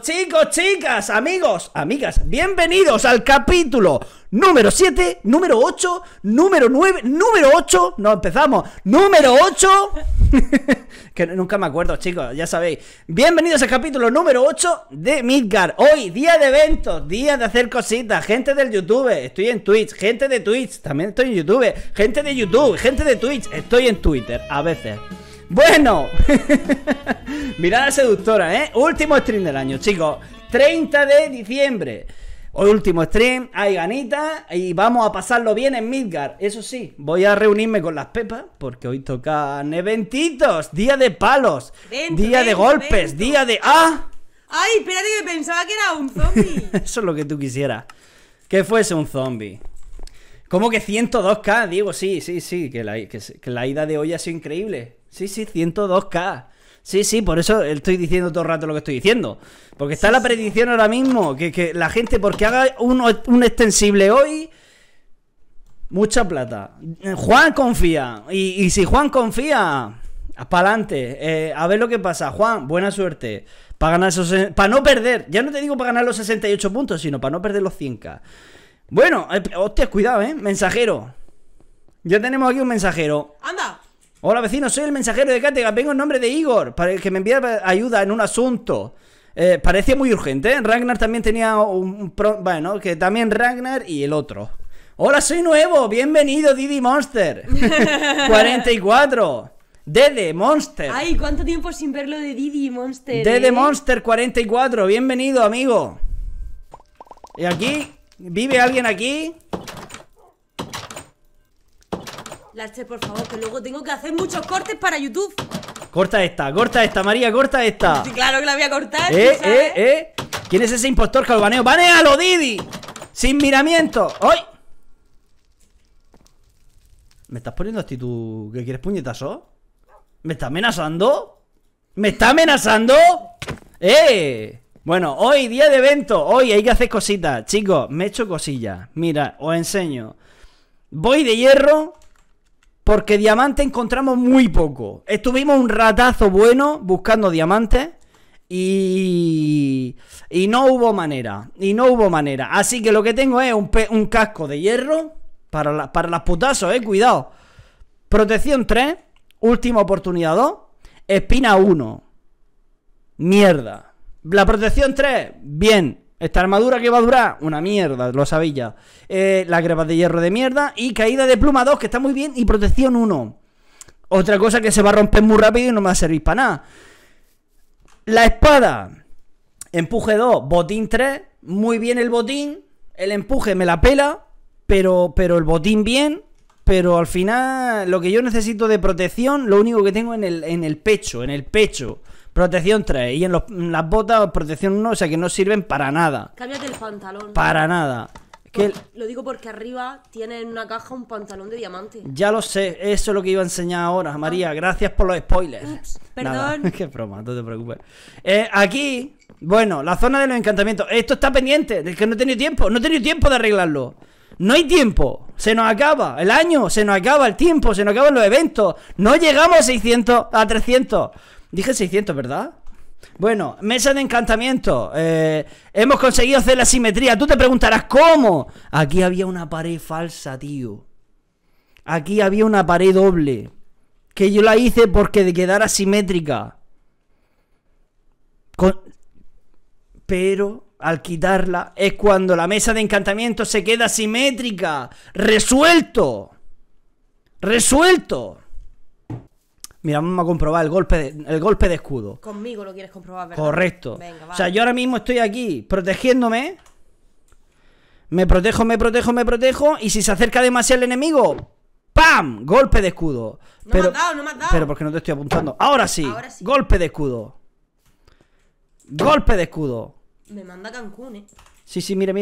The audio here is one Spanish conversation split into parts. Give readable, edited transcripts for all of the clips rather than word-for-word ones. Chicos, chicas, amigos, amigas, bienvenidos al capítulo número 7, número 8, número 9, número 8, no empezamos, número 8, que nunca me acuerdo, chicos, ya sabéis. Bienvenidos al capítulo número 8 de Midgard. Hoy, día de eventos, día de hacer cositas, gente del YouTube, estoy en Twitch, gente de Twitch, también estoy en YouTube, gente de YouTube, gente de Twitch, estoy en Twitter, a veces. Bueno, mirada seductora, ¿eh? Último stream del año, chicos, 30 de diciembre. Hoy último stream, hay ganitas y vamos a pasarlo bien en Midgard. Eso sí, voy a reunirme con las Pepas porque hoy tocan eventitos, día de palos, día de golpes, día de... ¡Ah! ¡Ay, espérate que pensaba que era un zombie! Eso es lo que tú quisieras, que fuese un zombie. ¿Cómo que 102k? Digo, sí, que la ida de hoy ha sido increíble. Sí, 102k. Sí, por eso estoy diciendo todo el rato lo que estoy diciendo. Porque está la predicción ahora mismo que la gente, porque haga un extensible hoy, mucha plata. Juan confía. Y si Juan confía, para adelante. A ver lo que pasa. Juan, buena suerte. Para ganar esos, para no perder. Ya no te digo para ganar los 68 puntos, sino para no perder los 100k. Bueno, hostias, cuidado, mensajero. Ya tenemos aquí un mensajero. ¡Anda! Hola vecinos, soy el mensajero de Kattegat, vengo en nombre de Igor, para el que me envía ayuda en un asunto. Parecía muy urgente, ¿eh? Ragnar también tenía bueno, que también Ragnar y el otro. Hola, soy nuevo, bienvenido Didi Monster. 44. Didi Monster. Ay, ¿cuánto tiempo sin verlo de Didi Monster? Didi Monster 44, bienvenido amigo. ¿Y aquí? ¿Vive alguien aquí? Larche, por favor, que luego tengo que hacer muchos cortes para YouTube. Corta esta, María, corta esta. Sí, claro que la voy a cortar. ¿Sabes? ¿Quién es ese impostor calvaneo? ¡Banéalo, Didi! ¡Sin miramiento! ¡Ay! ¿Me estás poniendo actitud que quieres puñetazo? ¿Me está amenazando? ¿Me está amenazando? Bueno, hoy, día de evento. Hoy hay que hacer cositas. Chicos, me he hecho cosillas. Mira, os enseño. Voy de hierro. Porque diamante encontramos muy poco. Estuvimos un ratazo bueno buscando diamantes y no hubo manera. Así que lo que tengo es un casco de hierro para las putazos, cuidado. Protección 3, última oportunidad 2, espina 1. Mierda. La protección 3, bien. Esta armadura que va a durar, una mierda, lo sabéis ya. Las grapas de hierro de mierda. Y caída de pluma 2, que está muy bien. Y protección 1. Otra cosa que se va a romper muy rápido y no me va a servir para nada. La espada. Empuje 2, botín 3. Muy bien el botín. El empuje me la pela. Pero el botín bien. Pero al final lo que yo necesito de protección, lo único que tengo en el pecho. Protección 3. Y en las botas, protección 1. O sea que no sirven para nada. Cámbiate el pantalón. Para nada. Lo digo porque arriba tiene en una caja un pantalón de diamante. Ya lo sé. Eso es lo que iba a enseñar ahora, María. Gracias por los spoilers. Ups, perdón. Qué broma, no te preocupes. Aquí, bueno, la zona de los encantamientos. Esto está pendiente. Es que no he tenido tiempo. No he tenido tiempo de arreglarlo. No hay tiempo. Se nos acaba el año. Se nos acaba el tiempo. Se nos acaban los eventos. No llegamos a 600, a 300. Dije 600, ¿verdad? Bueno, mesa de encantamiento. Hemos conseguido hacer la simetría. Tú te preguntarás, ¿cómo? Aquí había una pared falsa, tío. Aquí había una pared doble. Que yo la hice porque de quedar asimétrica. Pero al quitarla es cuando la mesa de encantamiento se queda simétrica. ¡Resuelto! ¡Resuelto! Mira, vamos a comprobar el golpe de escudo. Conmigo lo quieres comprobar, ¿verdad? Correcto. Venga, vale. O sea, yo ahora mismo estoy aquí protegiéndome. Me protejo. Y si se acerca demasiado el enemigo, ¡pam! Golpe de escudo. No me has dado. Pero porque no te estoy apuntando. Ahora sí. Golpe de escudo. Golpe de escudo. Me manda Cancún, Sí, mira.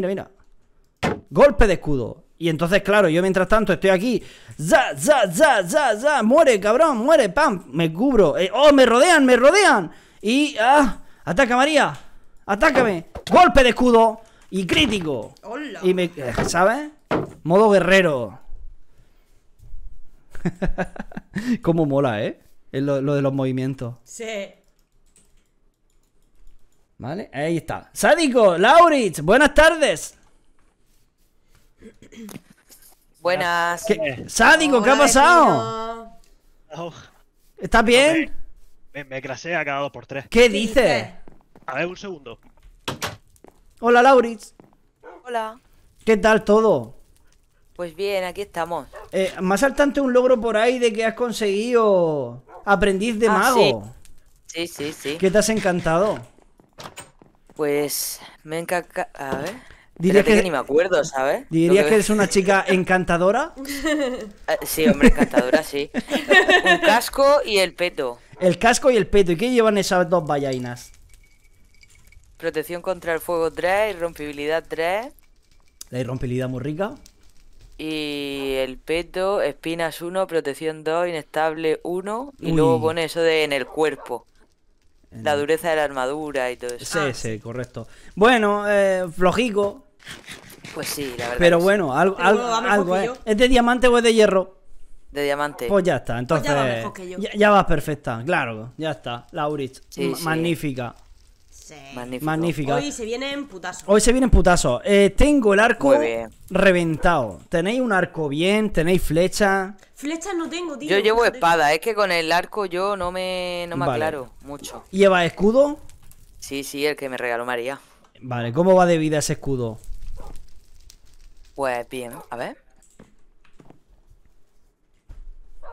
Golpe de escudo. Y entonces, claro, yo mientras tanto estoy aquí. ¡Za! Muere, cabrón, muere, pam. Me cubro. ¡Oh, me rodean! Y. ¡Ah! ¡Ataca, María! ¡Atácame! ¡Golpe de escudo! Y crítico. Hola. Y me. ¿Sabes? Modo guerrero. Cómo mola, ¿eh? Lo de los movimientos. Sí. Vale, ahí está. Sádico, Laurits, buenas tardes. Buenas. Sádico, ¿qué ha pasado? Oh. ¿Estás bien? Me crasea cada 2 por 3. ¿Qué dices? A ver, un segundo. Hola, Laurits. Hola. ¿Qué tal todo? Pues bien, aquí estamos. Más al tanto un logro por ahí de que has conseguido aprendiz de mago. Sí, sí, sí. ¿Qué te has encantado? Pues me encanta. A ver. Dirías que ni me acuerdo, ¿sabes? ¿Dirías que eres una chica encantadora? Sí, hombre, encantadora, sí. Un casco y el peto. El casco y el peto. ¿Y qué llevan esas 2 vallainas? Protección contra el fuego 3, irrompibilidad 3. La irrompibilidad muy rica. Y el peto, espinas 1, protección 2, inestable 1. Y luego pone eso de en el cuerpo. La dureza de la armadura y todo eso. Sí, sí, correcto. Bueno, flojico. Pues sí, la verdad. Pero bueno, algo es. ¿Es de diamante o es de hierro? De diamante. Pues ya está, entonces pues ya, va mejor que yo. Ya vas perfecta, claro, ya está. Laurits, sí, sí. Magnífica. Sí. Magnífica. Hoy se vienen putazos. Hoy se vienen putazos. Tengo el arco reventado. ¿Tenéis un arco bien? ¿Tenéis flechas? Flechas no tengo, tío. Yo llevo espada, es que con el arco yo no me aclaro mucho. ¿Lleva escudo? Sí, sí, el que me regaló María. Vale, ¿cómo va de vida ese escudo? Pues bien, a ver.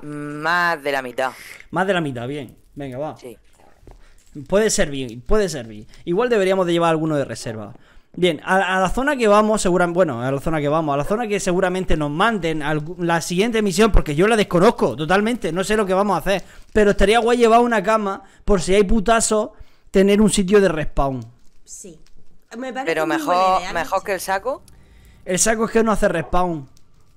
Más de la mitad. Más de la mitad, bien. Venga, va. Sí. Puede servir, puede servir. Igual deberíamos de llevar alguno de reserva. Bien, a la zona que vamos, seguramente. Bueno, a la zona que vamos, a la zona que seguramente nos manden la siguiente misión, porque yo la desconozco totalmente, no sé lo que vamos a hacer. Pero estaría guay llevar una cama, por si hay putazo, tener un sitio de respawn. Sí. Me parece pero muy mejor, idea, mejor que el saco. El saco es que no hace respawn.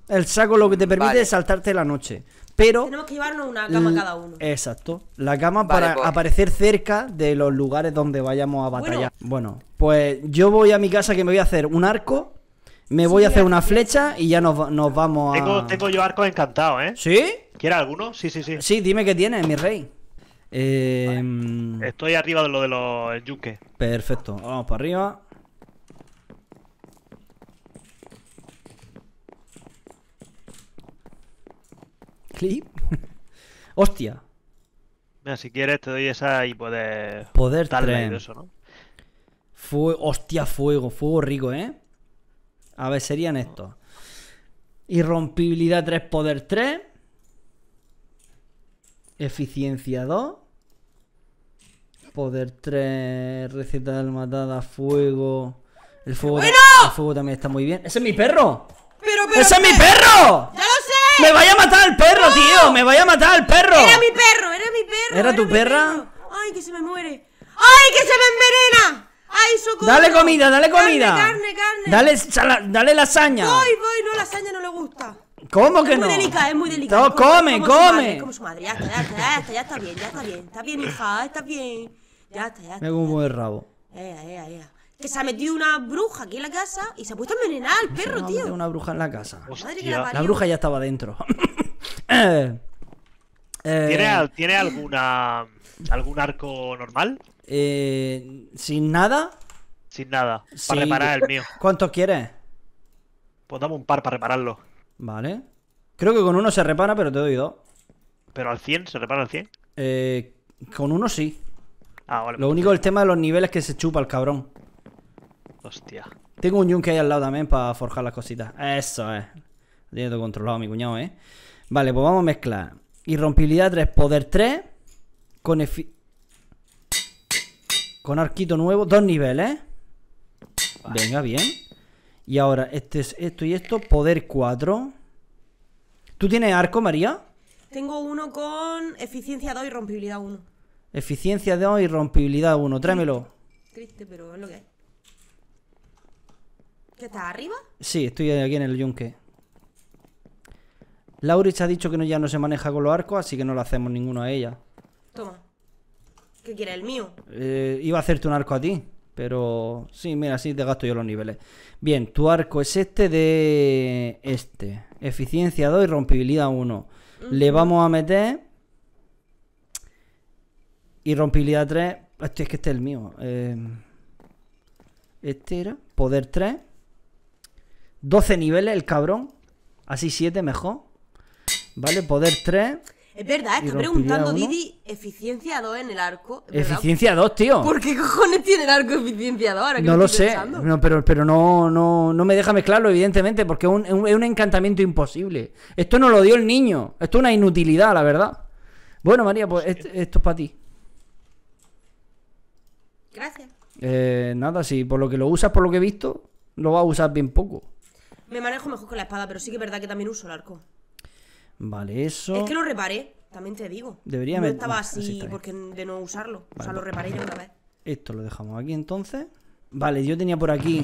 El saco lo que te permite es saltarte la noche. Pero tenemos que llevarnos una cama cada uno. Exacto. La cama para aparecer cerca de los lugares donde vayamos a batallar. Bueno, pues yo voy a mi casa que me voy a hacer un arco. Me voy a hacer una flecha y ya nos vamos a... Tengo yo arcos encantados, ¿eh? ¿Sí? ¿Quieres alguno? Sí, sí, sí. Sí, dime qué tienes, mi rey. Vale. Estoy arriba de los yunques. Perfecto. Vamos para arriba. Clip. Hostia. Mira, si quieres te doy esa y poder darle eso, ¿no? Hostia, fuego rico, ¿eh? A ver, serían estos. Irrompibilidad 3, poder 3. Eficiencia 2. Poder 3, receta de almatada, fuego. El fuego, bueno, el fuego también está muy bien. ¡Ese es mi perro! Pero ¡ese es mi perro! ¡Ya lo sé! ¡Me vaya a matar el perro, no, tío! ¡Me vaya a matar el perro! ¡Era mi perro! ¡Era mi perro! ¿Era tu perra? ¡Ay, que se me muere! ¡Ay, que se me envenena! ¡Ay, socorro! ¡Dale comida, dale comida! ¡Carne! ¡Dale, dale lasaña! ¡Voy! No, lasaña no le gusta. ¿Cómo que no? Es muy delicada, es muy delicada. No, ¡come! Como su madre, ya está bien. Está bien, hija, está bien. Ya está. Me como el rabo. Que se ha metido una bruja aquí en la casa y se ha puesto a envenenar al perro, tío. Una bruja en la casa. La bruja ya estaba dentro. ¿Tiene algún arco normal? ¿Sin nada? Sin nada. Para reparar el mío. ¿Cuántos quieres? Pues dame un par para repararlo. Vale. Creo que con uno se repara, pero te doy 2. ¿Pero al 100? ¿Se repara al 100? Con uno sí. Ah, vale. Lo único, el tema de los niveles que se chupa el cabrón. Hostia. Tengo un yunque ahí al lado también para forjar las cositas. Eso es. Lo tiene todo controlado mi cuñado, ¿eh? Vale, pues vamos a mezclar. Irrompibilidad 3, poder 3. Con arquito nuevo. 2 niveles. Vale. Venga, bien. Y ahora esto y esto. Poder 4. ¿Tú tienes arco, María? Tengo uno con eficiencia 2 y rompibilidad 1. Eficiencia 2 y rompibilidad 1. Tráemelo. Triste, pero es lo que hay. ¿Que estás arriba? Sí, estoy aquí en el yunque. Laurits ha dicho que ya no se maneja con los arcos, así que no le hacemos ninguno a ella. Toma. ¿Qué quieres, el mío? Iba a hacerte un arco a ti, pero... Sí, mira, así te gasto yo los niveles. Bien, tu arco es este de... Este. Eficiencia 2 y rompibilidad 1. Le vamos a meter... Y rompibilidad 3... Hostia, es que este es el mío. Este era poder 3. 12 niveles el cabrón. Así 7 mejor. Vale, poder 3. Es verdad, está preguntando Didi eficiencia 2 en el arco. Eficiencia 2, tío. ¿Por qué cojones tiene el arco eficiencia 2? Ahora que no lo sé, no, pero no me deja mezclarlo, evidentemente, porque es un encantamiento imposible. Esto no lo dio el niño. Esto es una inutilidad, la verdad. Bueno, María, pues esto es para ti. Gracias. Nada, sí, por lo que lo usas, por lo que he visto, lo vas a usar bien poco. Me manejo mejor con la espada, pero sí que es verdad que también uso el arco. Vale, eso... Es que lo reparé, también te digo. Debería no estaba así porque de no usarlo. Vale. O sea, lo reparé yo una vez. Esto lo dejamos aquí entonces. Vale, yo tenía por aquí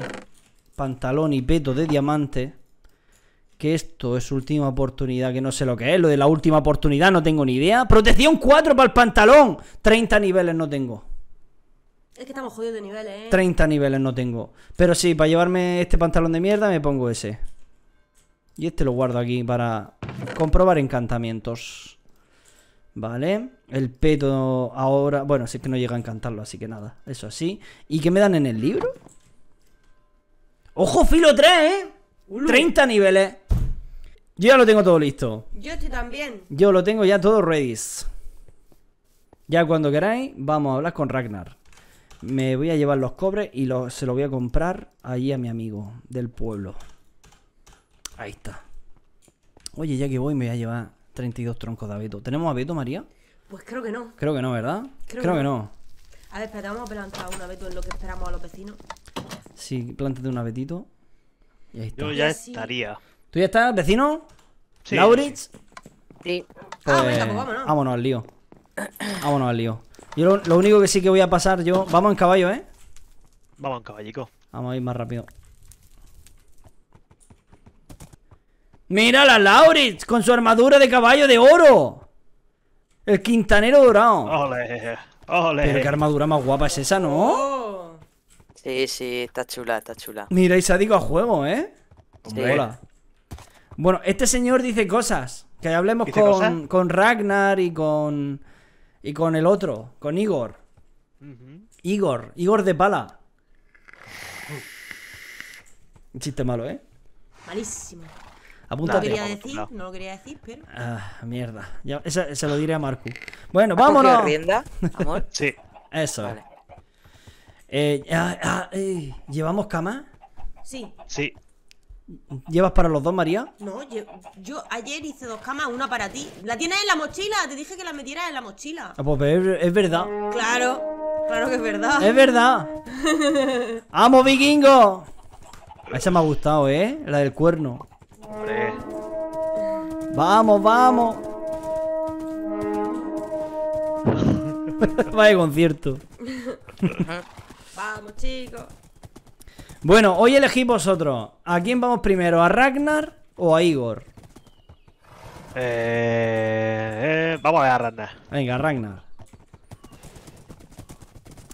pantalón y peto de diamante. Que esto es última oportunidad, que no sé lo que es. Lo de la última oportunidad no tengo ni idea. Protección 4 para el pantalón. 30 niveles no tengo. Es que estamos jodidos de niveles, 30 niveles no tengo. Pero sí, para llevarme este pantalón de mierda me pongo ese. Y este lo guardo aquí para comprobar encantamientos. Vale. El peto ahora... Bueno, si es que no llega a encantarlo, así que nada. Eso sí. ¿Y qué me dan en el libro? ¡Ojo, filo 3, eh! Ulu. 30 niveles. Yo ya lo tengo todo listo. Yo estoy también. Yo lo tengo ya todo ready. Ya cuando queráis, vamos a hablar con Ragnar. Me voy a llevar los cobres y se los voy a comprar allí a mi amigo del pueblo. Ahí está. Oye, ya que voy me voy a llevar 32 troncos de abeto. ¿Tenemos abeto, María? Pues creo que no. Creo que no, ¿verdad? Creo que no. A ver, espera, vamos a plantar un abeto en lo que esperamos a los vecinos. Sí, plántate un abetito. Y ahí está. Yo ya estaría. ¿Tú ya estás, vecino? Sí. ¿Laurits? Sí. Pues, venga, pues vámonos. Vámonos al lío. Vámonos al lío. Yo lo único que sí que voy a pasar yo... Vamos en caballo, ¿eh? Vamos en caballico. Vamos a ir más rápido. ¡Mira la Laurits! ¡Con su armadura de caballo de oro! ¡El quintanero dorado! ¡Ole! ¡Ole! Pero qué armadura más guapa es esa, ¿no? Sí, sí, está chula, está chula. Mira, y Sádico a juego, ¿eh? Sí. Hola. Bueno, este señor dice cosas. Que hablemos con Ragnar y con... Y con el otro, con Igor. Igor de pala. Un chiste malo, ¿eh? Malísimo. Apúntate. No lo quería decir, pero... Ah, mierda. Ya, se lo diré a Marco. Bueno, vámonos. ¿Rienda, amor? Sí. Eso. Vale. ¿Llevamos cama? Sí. Sí. ¿Llevas para los dos, María? No, yo ayer hice dos camas, una para ti. ¿La tienes en la mochila? Te dije que la metieras en la mochila. Ah, pues es verdad. Claro, claro que es verdad. Es verdad. ¡Vamos, vikingo! Esa me ha gustado, ¿eh? La del cuerno. Hombre. ¡Vamos, vamos! Vaya concierto. Vamos, chicos. Bueno, hoy elegís vosotros. ¿A quién vamos primero? ¿A Ragnar o a Igor? Vamos a ver a Ragnar. Venga, Ragnar.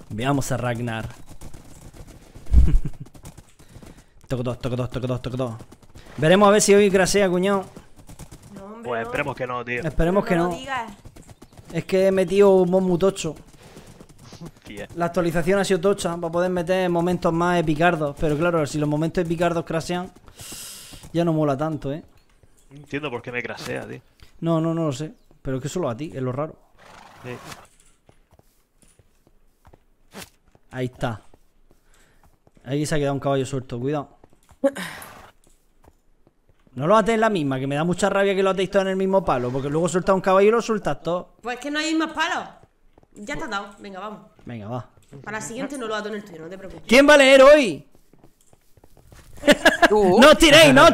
Veamos a Ragnar. Toco dos. Veremos a ver si hoy grasea, cuñado. No, hombre, pues esperemos que no, tío. Esperemos que no. Es que he metido un mod muy tocho. La actualización ha sido tocha para poder meter momentos más epicardos. Pero claro, si los momentos epicardos crashean, ya no mola tanto, ¿eh? No entiendo por qué me crashea, tío. No lo sé. Pero es que solo a ti, es lo raro. Sí. Ahí está. Ahí se ha quedado un caballo suelto, cuidado. No lo ates en la misma, que me da mucha rabia que lo atéis todo en el mismo palo. Porque luego sueltas un caballo y lo sueltas todo. Pues que no hay más palos. Ya te has dado, venga, vamos. Venga, va. Para la siguiente no lo ato en el tuyo, no te preocupes. ¿Quién va a leer hoy? ¿Tú? No os tiréis, ¿eh? No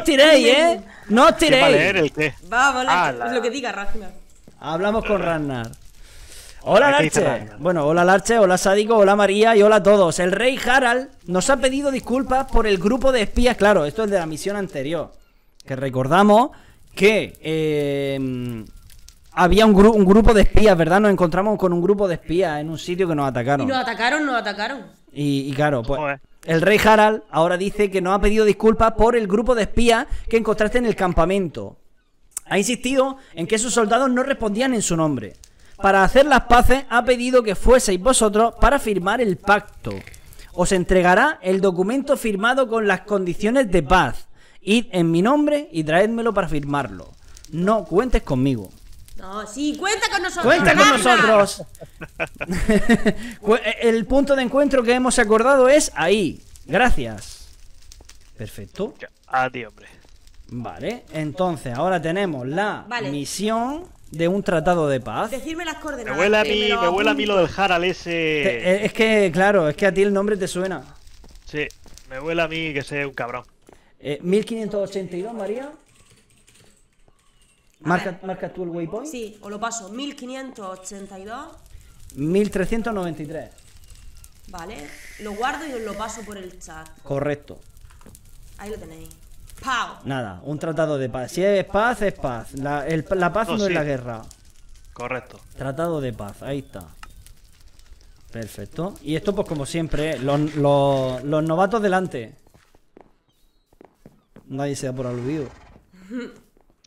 os tiréis. ¿Quién va a leer el qué? Vamos, lo que diga Ragnar. Hablamos con Ragnar. Hola, Larche. Bueno, hola, Larche, hola, Sádico, hola, María y hola a todos. El rey Harald nos ha pedido disculpas por el grupo de espías. Claro, esto es de la misión anterior. Que recordamos que... Había un grupo de espías, ¿verdad? Nos encontramos con un grupo de espías en un sitio que nos atacaron. Y nos atacaron. Y claro, pues joder. El rey Harald ahora dice que nos ha pedido disculpas por el grupo de espías que encontraste en el campamento. Ha insistido en que sus soldados no respondían en su nombre. Para hacer las paces ha pedido que fueseis vosotros para firmar el pacto. os entregará el documento firmado con las condiciones de paz. Id en mi nombre y traédmelo para firmarlo. No cuentes conmigo. No, sí, cuenta con nosotros. Cuenta con nosotros. El punto de encuentro que hemos acordado es ahí. Gracias. Perfecto. Adiós, hombre. Vale, entonces ahora tenemos la misión de un tratado de paz. Decirme las coordenadas. Me huele a mí lo del Harald ese. Es que, claro, es que a ti el nombre te suena. Sí, me huele a mí que sea un cabrón. 1582, María. ¿Marcas tú el waypoint? Sí, os lo paso. 1582. 1393. Vale, lo guardo y os lo paso por el chat. Correcto. Ahí lo tenéis. ¡Pau! Nada, un tratado de paz. Si es paz, es paz. La paz no es la guerra. Correcto. Tratado de paz, ahí está. Perfecto. Y esto pues como siempre, los novatos delante. Nadie se da por aludido.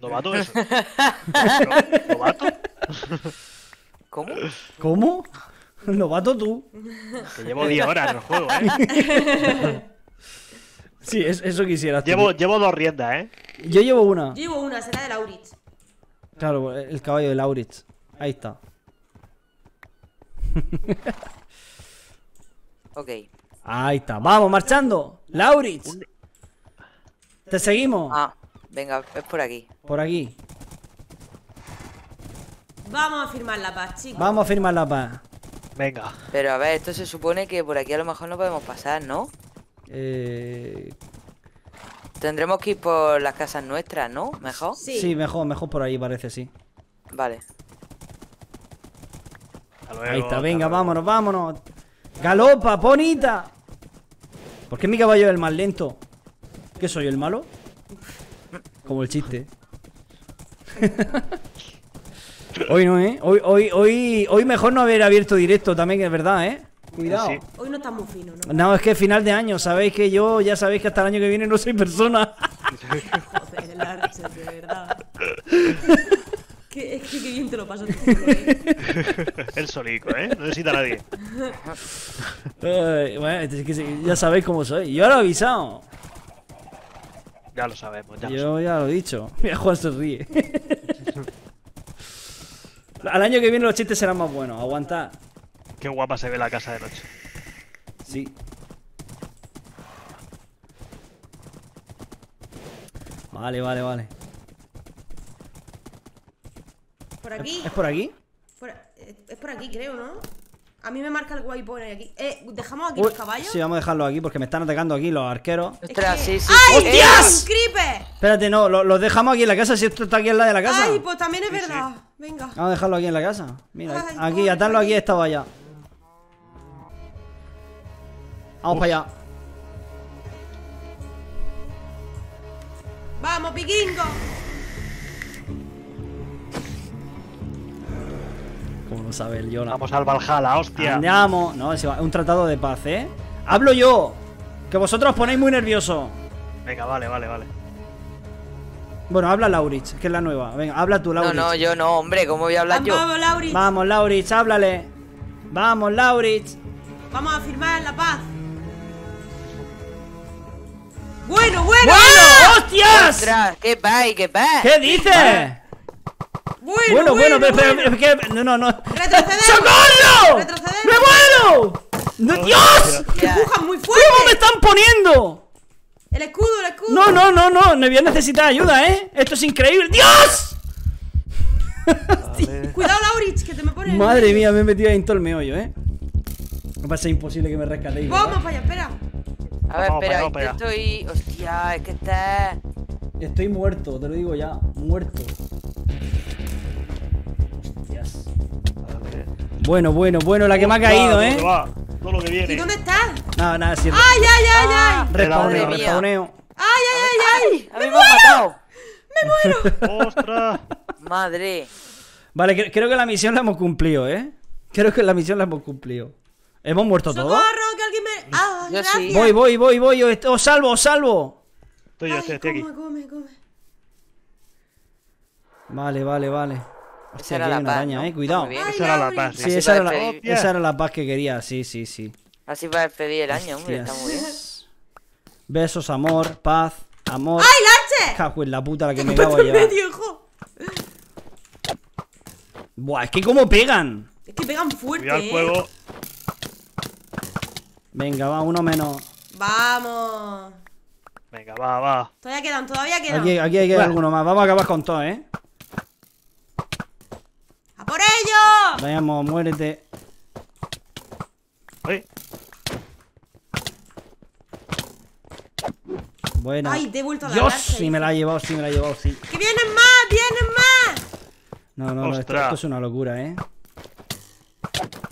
¿Novato eso? ¿Novato? ¿Cómo? ¿Cómo? ¿Novato tú? Que llevo 10 horas en el juego, ¿eh? Sí, eso quisiera. Llevo 2 riendas, ¿eh? Yo llevo una. Yo llevo una, será de Laurits. Claro, el caballo de Laurits. Ahí está. Ok. Ahí está. ¡Vamos, marchando! ¡Laurits! ¡Te seguimos! Ah, venga, es por aquí. Por aquí. Vamos a firmar la paz, chicos. Vamos a firmar la paz. Venga. Pero a ver, esto se supone que por aquí a lo mejor no podemos pasar, ¿no? Tendremos que ir por las casas nuestras, ¿no? ¿Mejor? Sí, sí, mejor por ahí parece, sí. Vale. Luego, ahí está, venga, vámonos, vámonos. ¡Galopa, bonita! ¿Por qué mi caballo es el más lento? ¿Qué soy, el malo? Como el chiste. Hoy no, ¿eh? Hoy mejor no haber abierto directo también, que es verdad, ¿eh? Cuidado. Sí. Hoy no está muy fino, ¿no? No, es que es final de año. Sabéis que yo, ya sabéis que hasta el año que viene no soy persona. Joder, Larche, de verdad. Es que qué bien te lo pasas tú, ¿eh? El solico, ¿eh? No necesita a nadie. Bueno, es que ya sabéis cómo soy. Yo lo he avisado. Ya lo sabemos, ya. Yo ya lo he dicho. Mira, Juan se ríe. Al año que viene los chistes serán más buenos. Aguantad. Qué guapa se ve la casa de noche. Sí. Vale, vale, vale. ¿Por aquí? ¿Es por aquí? Es por aquí, creo, ¿no? A mí me marca el waypoint aquí. ¿Dejamos aquí los caballos? Sí, vamos a dejarlos aquí porque me están atacando aquí los arqueros. Ostras, sí, sí. ¡Ay, Dios! ¡Creeper! Espérate, no, los dejamos aquí en la casa. Si esto está aquí en la de la casa. Ay, pues también es verdad. Sí. Venga. Vamos a dejarlo aquí en la casa. Mira, ay, aquí, atarlo aquí, esta valla. Vamos para allá. ¡Vamos, piquingo! Como no sabe el Yona. Vamos al Valhalla, hostia. Andamos. No, es un tratado de paz, ¿eh? ¡Hablo yo! Que vosotros os ponéis muy nervioso. Venga, vale, vale, vale. Bueno, habla Laurits, que es la nueva. Venga, habla tú, Laurits. No, no, yo no, hombre, ¿cómo voy a hablar yo? Vamos, Laurits. Vamos, Laurits, háblale. Vamos, Laurits. Vamos a firmar la paz. Bueno, bueno. ¡Bueno! ¡Hostias! Ostras, ¡qué pay, qué pay! ¿Qué dices? Vale. Bueno, no. ¡Retroceder! ¡Socorro! ¡Retroceder! ¡Me muero! ¡No, Dios! ¡Me empujan muy fuerte! ¿Cómo me están poniendo? El escudo, el escudo. No, me voy a necesitar ayuda, ¿eh? Esto es increíble. ¡Dios! Vale. Cuidado, Laurits, que te me pones. Madre mía, me he metido ahí en todo el meollo, ¿eh? No pasa imposible que me rescatéis. Vamos para allá, espera. A ver, espera, estoy. Hostia, es que está. Estoy muerto, te lo digo ya. Muerto. Hostias. Bueno, la que me ha caído, ¿eh? Todo lo que viene. ¿Y dónde estás? Nada, es cierto. ¡Ay! Respawneo. ¡Ay! ¡Me muero! ¡Me muero! ¡Ostras! Madre. Vale, creo que la misión la hemos cumplido, ¿eh? ¿Hemos muerto todos? ¡Socorro! ¡Que alguien me... ¡Ah, gracias! Voy. ¡Os salvo! Estoy aquí. Come. Vale. Esa era la paz, ¿eh? Cuidado. Esa era la paz que quería, sí. Así va a despedir el año, hombre. Está muy bien. Besos, amor, paz, amor. ¡Ay, Larche! Cago en la puta la que me acabo de llevar. Buah, es que cómo pegan. Es que pegan fuerte. Cuidado el fuego. Venga, va, uno menos. Vamos. Venga, va, va. Todavía quedan. Aquí hay que alguno más. Vamos a acabar con todo, ¿eh? ¡A por ello! Vayamos, muérete. ¡Ay! Bueno. ¡Ay, te he vuelto a la Dios! Sí, me la ha llevado, sí, me la ha llevado, sí. ¡Que vienen más! ¡Vienen más! No, no, no, esto es una locura, ¿eh?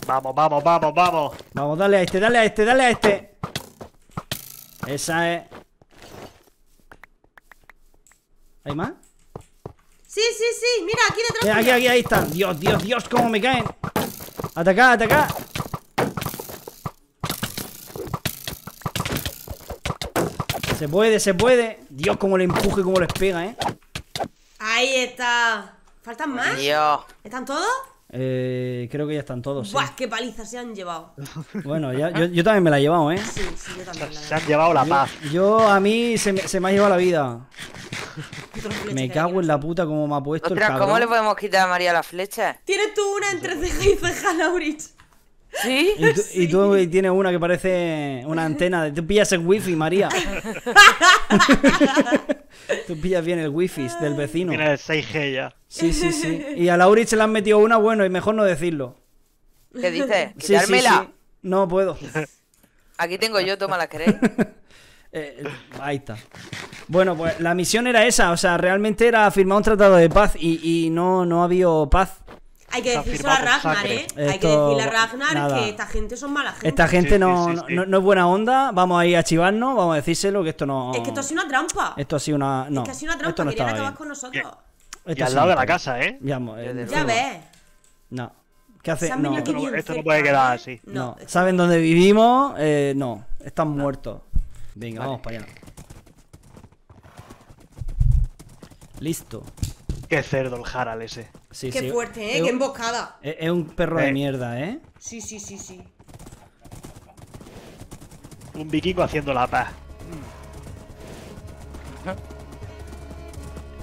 Vamos, vamos, vamos, vamos. Vamos, dale a este, dale a este, dale a este. Esa es. ¿Hay más? Sí, sí, sí, mira, aquí detrás. Mira, aquí, ahí están. Dios, Dios, Dios, cómo me caen. Atacá, atacá. Se puede, se puede. Dios, cómo le empuje, cómo les pega, ¿eh? Ahí está. ¿Faltan más? Dios. ¿Están todos? Creo que ya están todos. Buah, sí. Qué paliza se han llevado. Bueno, ya, yo también me la he llevado, ¿eh? Sí, sí, yo también. Se han llevado la paz. A mí se me ha llevado la vida. Me cago en la puta como me ha puesto el cabrón. ¿Cómo le podemos quitar a María las flechas? Tienes tú una entre ceja y ceja, Laurits. ¿Sí? Y tú tienes una que parece una antena. Tú pillas el wifi, María. Tú pillas bien el wifi del vecino. Tienes el 6G ya. Sí, sí, sí. Y a Laurits se le han metido una, bueno, y mejor no decirlo. ¿Qué dices? ¿Quitármela? Sí, sí, sí. No puedo. Aquí tengo yo, toma la queréis. Ahí está. Bueno, pues la misión era esa. O sea, realmente era firmar un tratado de paz. Y no ha habido paz. Hay que decirlo a Ragnar, ¿eh? Hay que decirle a Ragnar que esta gente son mala gente. Esta gente no es buena onda. Vamos a ir a chivarnos. Vamos a decírselo que esto no... Es que esto ha sido una trampa. Esto ha sido una... No, es que ha sido una trampa. Querían acabar con nosotros. Y al lado de la casa, ¿eh? Ya ves. No. ¿Qué hace? No. Esto no puede quedar así. No. ¿Saben dónde vivimos? No. Están muertos. Venga, vale. Vamos para allá. Listo. Qué cerdo el Harald ese. Sí, qué sí. Fuerte, ¿eh? Qué emboscada. Es un perro de mierda, ¿eh? Sí, sí, sí, sí. Un vikingo haciendo la paz.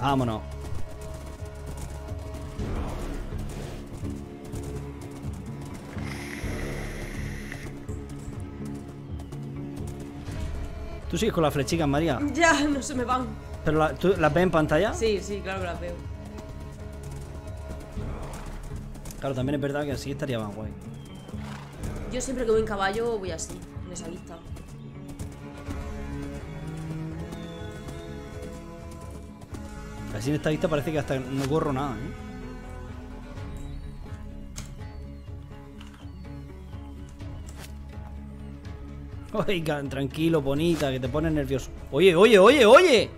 Vámonos. ¿Tú sigues con las flechicas, María? Ya, no se me van. ¿Pero tú las ves en pantalla? Sí, sí, claro que las veo. Claro, también es verdad que así estaría más guay. Yo siempre que voy en caballo voy así, en esa lista. Así en esta lista parece que hasta no corro nada, ¿eh? Oigan, tranquilo, bonita, que te pones nervioso. Oye, oye, oye, oye.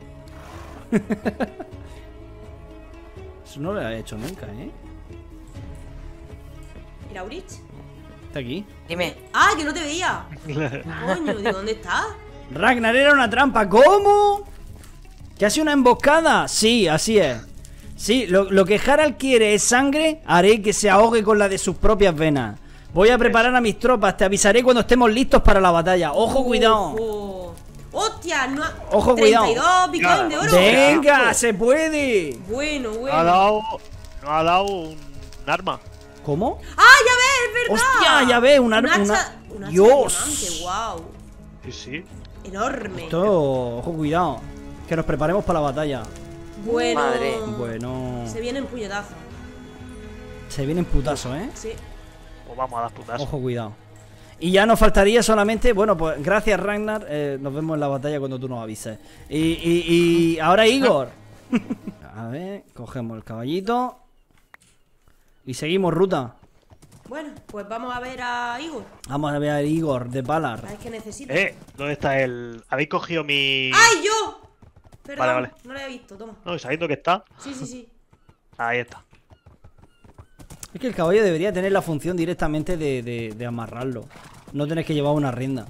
Eso no lo he hecho nunca, ¿eh? ¿Y Laurits? Está aquí. Dime. ¡Ah, que no te veía! Coño, ¿de dónde está? Ragnar era una trampa. ¿Cómo? ¿Que hace una emboscada? Sí, así es. Sí, lo que Harald quiere es sangre. Haré que se ahogue con la de sus propias venas. Voy a preparar a mis tropas, te avisaré cuando estemos listos para la batalla. ¡Ojo, cuidado! ¡Hostia! No ha... ¡Ojo, 32 bitcoin de oro! ¡Venga, se puede! Bueno, bueno. No ha dado un arma. ¿Cómo? ¡Ah, ya ves! ¡Es verdad! ¡Hostia, ya ves! Un arma. Una... ¡Dios! ¡Wow! Sí, sí. ¡Enorme! Esto, ojo, cuidado. Que nos preparemos para la batalla. Bueno. Madre. Bueno. Se vienen puñetazos. Se vienen putazos, ¿eh? Sí. Vamos a dar putazos. Ojo, cuidado. Y ya nos faltaría solamente... Bueno, pues gracias, Ragnar. Nos vemos en la batalla cuando tú nos avises. Y ahora Igor. A ver, cogemos el caballito. Y seguimos ruta. Bueno, pues vamos a ver a Igor. Vamos a ver a Igor de Palar. Es que necesito. ¿Dónde está el...? ¿Habéis cogido mi...? ¡Ay, yo! Perdón, vale, vale. No lo había visto, toma. No, sabiendo que está. Sí, sí, sí. Ahí está. Es que el caballo debería tener la función directamente de amarrarlo. No tenés que llevar una rienda.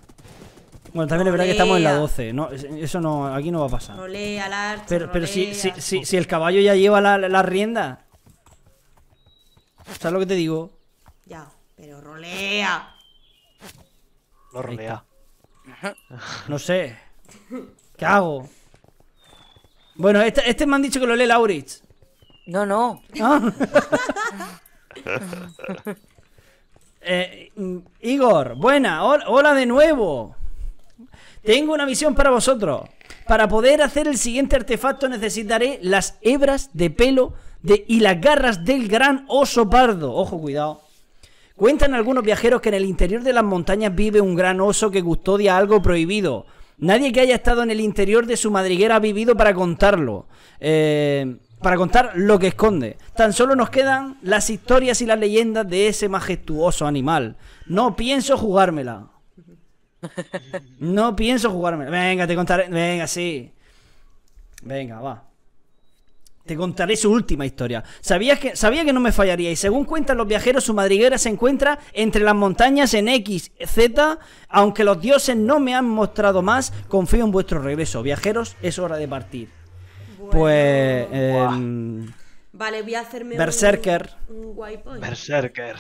Bueno, también es verdad que estamos en la 12. No, eso no, aquí no va a pasar. Rolea, Larche, pero si el caballo ya lleva la rienda. ¿Sabes lo que te digo? Ya, pero rolea. Lo rodea. No sé. ¿Qué hago? Bueno, este me han dicho que lo lee Laurits. No, no. ¿Ah? Igor, buena. Hola de nuevo. Tengo una misión para vosotros. Para poder hacer el siguiente artefacto necesitaré las hebras de pelo y las garras del gran oso pardo. Ojo, cuidado. Cuentan algunos viajeros que en el interior de las montañas vive un gran oso que custodia algo prohibido. Nadie que haya estado en el interior de su madriguera ha vivido para contarlo. Para contar lo que esconde. Tan solo nos quedan las historias y las leyendas de ese majestuoso animal. No pienso jugármela. No pienso jugármela. Venga, te contaré. Venga, sí. Venga, va. Te contaré su última historia. Sabía que no me fallaría. Y según cuentan los viajeros, su madriguera se encuentra entre las montañas en X, Z. Aunque los dioses no me han mostrado más, confío en vuestro regreso. Viajeros, es hora de partir. Bueno, pues... vale, voy a hacerme Berserker. Un waypoint.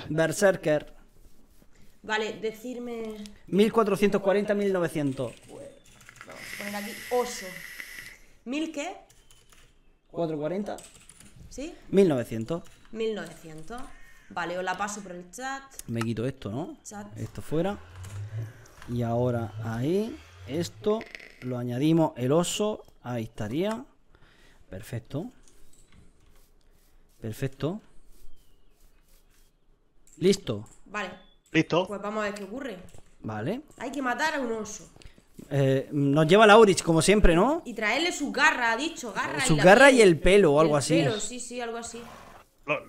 Berserker. Vale, decirme... 1440, 1900. Pues, vamos a poner aquí oso. ¿1000 qué? 440. ¿Sí? 1900. 1900. Vale, os la paso por el chat. Me quito esto, ¿no? Chat. Esto fuera. Y ahora ahí. Esto. Lo añadimos el oso. Ahí estaría. Perfecto. Perfecto. Listo. Vale. Listo. Pues vamos a ver qué ocurre. Vale. Hay que matar a un oso. Nos lleva Laurits, como siempre, ¿no? Y traerle sus garras, ha dicho, garras. Sus garras y el pelo o algo así. Pelo, sí, algo así.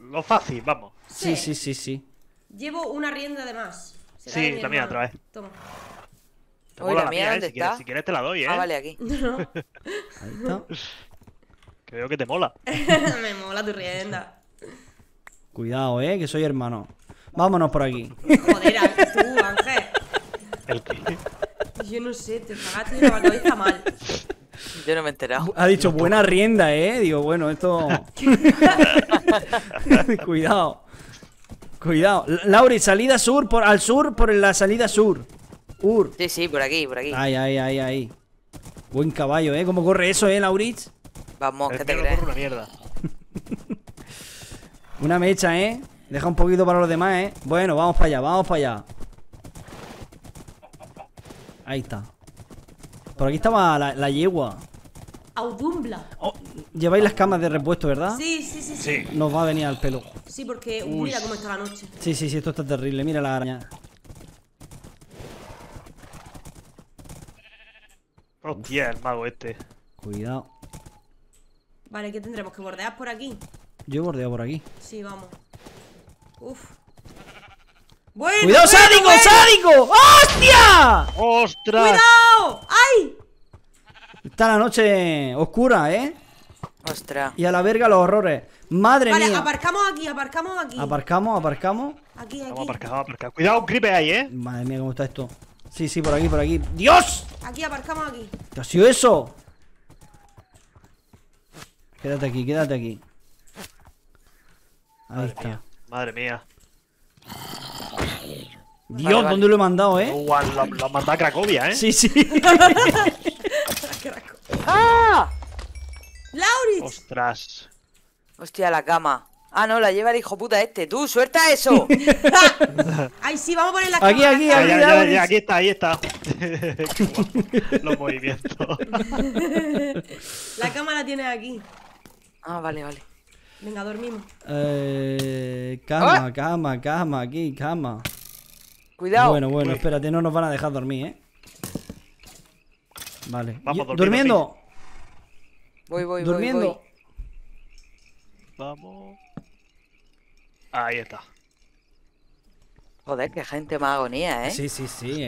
Lo fácil, vamos. Sí. Llevo una rienda de más. Sí, la mía otra vez. Toma. Oye, la mía, ¿dónde está? Si quieres te la doy, ¿eh? Ah, vale, aquí. No. Ahí está. Creo que te mola. Me mola tu rienda. Cuidado, que soy hermano. Vámonos por aquí. Joder, tú, Ángel. ¿El qué? Yo no sé, te pagaste la cabeza mal. Yo no me he enterado. Ha dicho, buena rienda, Digo, bueno, esto... Cuidado. Lauri, salida sur, al sur, por la salida sur. Sí, por aquí. Ahí. Buen caballo, ¿Cómo corre eso, Laurits? Vamos, que te crees. Una mierda. Una mecha, Deja un poquito para los demás, Bueno, vamos para allá. Ahí está. Por aquí estaba la yegua. Audumbla. Oh, lleváis las camas de repuesto, ¿verdad? Sí. Nos va a venir al pelo. Sí, porque mira cómo está la noche. Sí, esto está terrible. Mira la araña. Hostia, el mago este. Cuidado. Vale, ¿qué tendremos? ¿Que bordear por aquí? Yo he bordeado por aquí. Sí, vamos. Uf. Bueno, ¡cuidado, sádico! ¡Hostia! ¡Ostras! ¡Cuidado! ¡Ay! Está la noche oscura, ¡Ostras! Y a la verga los horrores. ¡Madre mía! Vale, aparcamos aquí. ¿Aparcamos? Aquí. Vamos aparcado. Cuidado, un creeper ahí, Madre mía, cómo está esto. Sí, por aquí. ¡Dios! Aquí, aparcamos. ¿Qué ha sido eso? Quédate aquí. Ahí está. Madre mía. Dios, vale. ¿Dónde lo he mandado, Lo mandó a Cracovia, Sí. ¡Ah! ¡Laurits! ¡Ostras! Hostia, la cama. Ah, no, la lleva el hijo puta este. ¡Tú, suelta eso! ¡Ay, sí, vamos a poner la cama! Aquí. Ya, aquí está. Los movimientos. La cama la tienes aquí. Ah, vale. Venga, dormimos. Cama, aquí, cama. Cuidado. Bueno, espérate, no nos van a dejar dormir, Vale. Vamos durmiendo. Voy. Vamos. Ahí está. Joder, qué gente más agonía, Sí,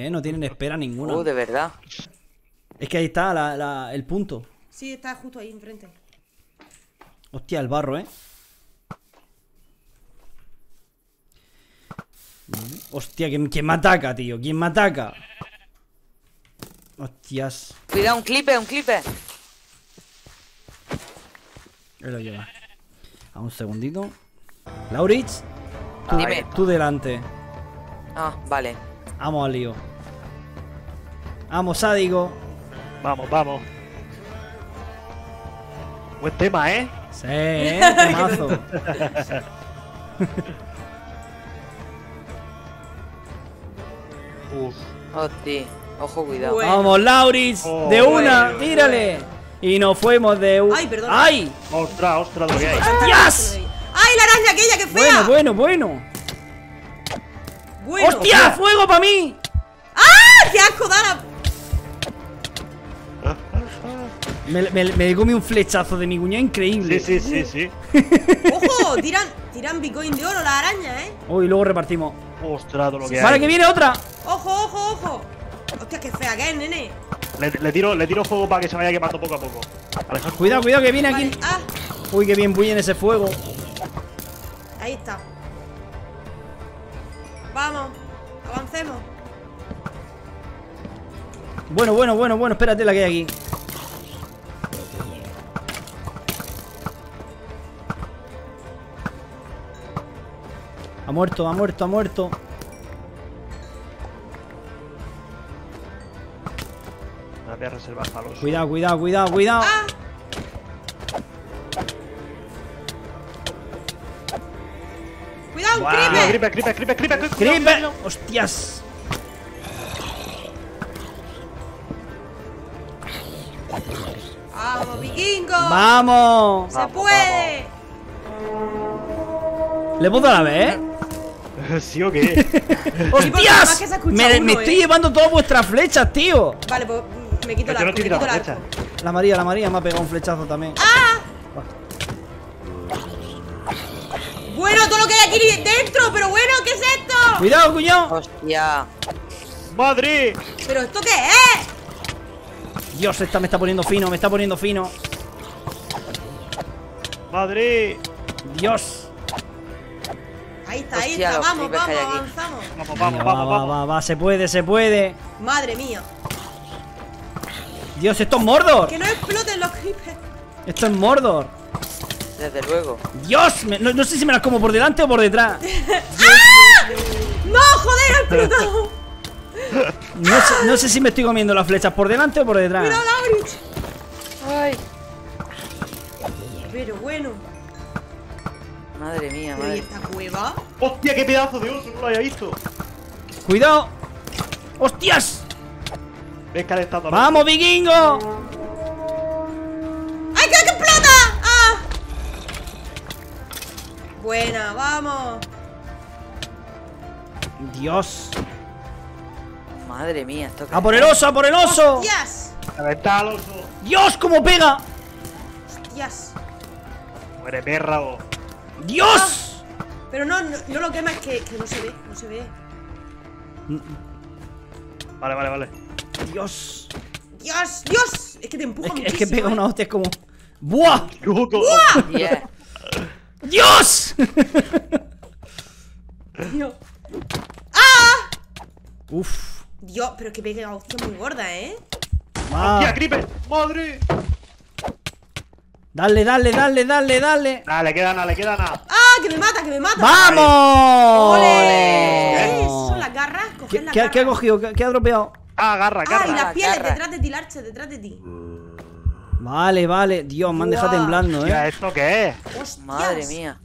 no tienen espera ninguna. De verdad. Es que ahí está el punto. Sí, está justo ahí enfrente. Hostia, el barro, Hostia, ¿quién me ataca, tío? ¿Quién me ataca? Hostias. Cuidado, un clipe. Él lo lleva. A un segundito. Laurits, tú delante. Ah, vale. Vamos al lío. Vamos, Sádico. Vamos, vamos. Buen tema, ¿eh? Sí, ¿eh? Temazo. Hostia, ojo, cuidado. Bueno. Vamos, Laurits. Oh, de una, bueno, tírale. Bueno. Y nos fuimos de una. ¡Ay, perdón! ¡Ay! ¡Ostras, ostras, lo que hay! ¡Hostias! ¡Ay, la araña aquella, que fea! Bueno, bueno, bueno. Bueno. ¡Hostia! ¡Hostia! ¡Fuego para mí! ¡Ah! ¡Qué asco, Dara! Me comí un flechazo de mi cuñado increíble. Sí, sí, sí, sí. ¡Ojo! Tiran bitcoin de oro la araña, ¿eh? Uy, luego repartimos. ¡Ostras, lo que hay! ¡Vale, que viene otra! ¡Ojo, ojo, ojo! ¡Hostia, qué fea que es, nene! Le tiro fuego para que se vaya quemando poco a poco. Alejandro. Cuidado, cuidado, que viene aquí. Vale. Ah. Uy, que bien bullen ese fuego. Ahí está. Vamos, avancemos. Bueno, bueno, bueno, bueno, espérate la que hay aquí. Ha muerto, ha muerto, ha muerto. La voy a reservar para los... Cuidado, cuidado, cuidado, cuidado. ¡Ah! ¡Cuidado, wow, un creeper! ¡Creeper, creeper, creeper, creeper! ¡Creeper! ¡Hostias! ¡Vamos, vikingo! ¡Vamos! ¡Se puede! Vamos. ¿Le puedo a la vez, eh? ¿Sí o qué? ¡Hostias! Me estoy llevando todas vuestras flechas, tío. Vale, pues me quito la flecha. La María me ha pegado un flechazo también. ¡Ah! Bueno, todo lo que hay aquí dentro, pero bueno, ¿qué es esto? Cuidado, cuñado. Hostia. Madre. ¿Pero esto qué es? Dios, esta me está poniendo fino, me está poniendo fino. Madre. Dios. Ahí está, hostia, ahí está. Vamos, vamos, avanzamos. Vamos, vamos, vamos, vamos. Va, se puede, se puede. Madre mía. Dios, esto es Mordor. Que no exploten los creepers. Esto es Mordor. Desde luego. Dios, no sé si me las como por delante o por detrás. ¡Ah! ¡No, joder, al plutón! No sé si me estoy comiendo las flechas por delante o por detrás. ¡Mira, Laurits! ¡Ay! Pero bueno. Madre mía, madre. ¿Y esta cueva? ¡Hostia, qué pedazo de oso! No lo había visto. ¡Cuidado! ¡Hostias! Ves calentando. ¡Vamos, vikingo! ¡Ay, que explota! Buena, vamos. Dios. Madre mía, esto que... ¡A por el oso, a por el oso! ¡Hostias! ¡Está el oso! ¡Dios, cómo pega! ¡Hostias! ¡Muere, perra! ¡Dios! No, pero no lo quemas, que no se ve, no se ve. Vale, vale, vale. ¡Dios! ¡Dios, Dios! Es que te empuja muchísimo. Es que pega una hostia, es como... ¡Buah! ¡Buah! Yeah. ¡Dios! Dios. ¡Ah! ¡Uf! Dios, pero que pega una hostia muy gorda, ¿eh? ¡Ah! ¡Hostia, creeper! ¡Madre! ¡Dale, dale, dale, dale, dale! ¡Ah, le queda nada, le queda nada! ¡Ah, que me mata, que me mata! ¡Vamos! ¡Ole! ¡Eso, las garras! Coged las garras. ¿Qué ha cogido? ¿Qué ha dropeado? ¡Ah, garra, garra! ¡Ah, y las pieles! ¡Detrás de ti, Larche, detrás de ti! Vale, vale. Dios, me han dejado temblando, ¿eh? ¿Esto qué es? ¡Hostias! Madre mía.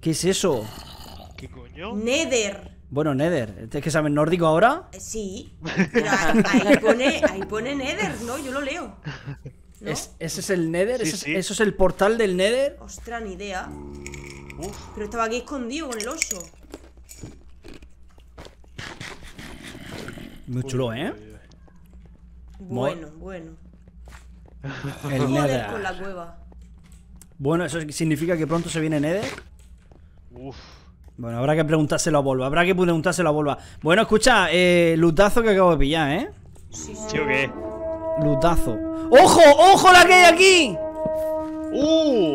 ¿Qué es eso? ¿Qué coño? Nether. Bueno, Nether. ¿Es que saben nórdico ahora? Sí. Pero ahí pone Nether, ¿no? Yo lo leo. ¿No? ¿Ese es el Nether? Sí, ¿Eso es el portal del Nether? Ostras, ni idea. Uf. Pero estaba aquí escondido con el oso. Muy chulo, ¿eh? Bueno, bueno. El Nether con la cueva. Bueno, eso significa que pronto se viene Nether. Uf. Bueno, habrá que preguntárselo a Volva. Bueno, escucha, lutazo que acabo de pillar, ¿eh? Sí, sí. ¿O qué? Lutazo. ¡Ojo! ¡Ojo la que hay aquí!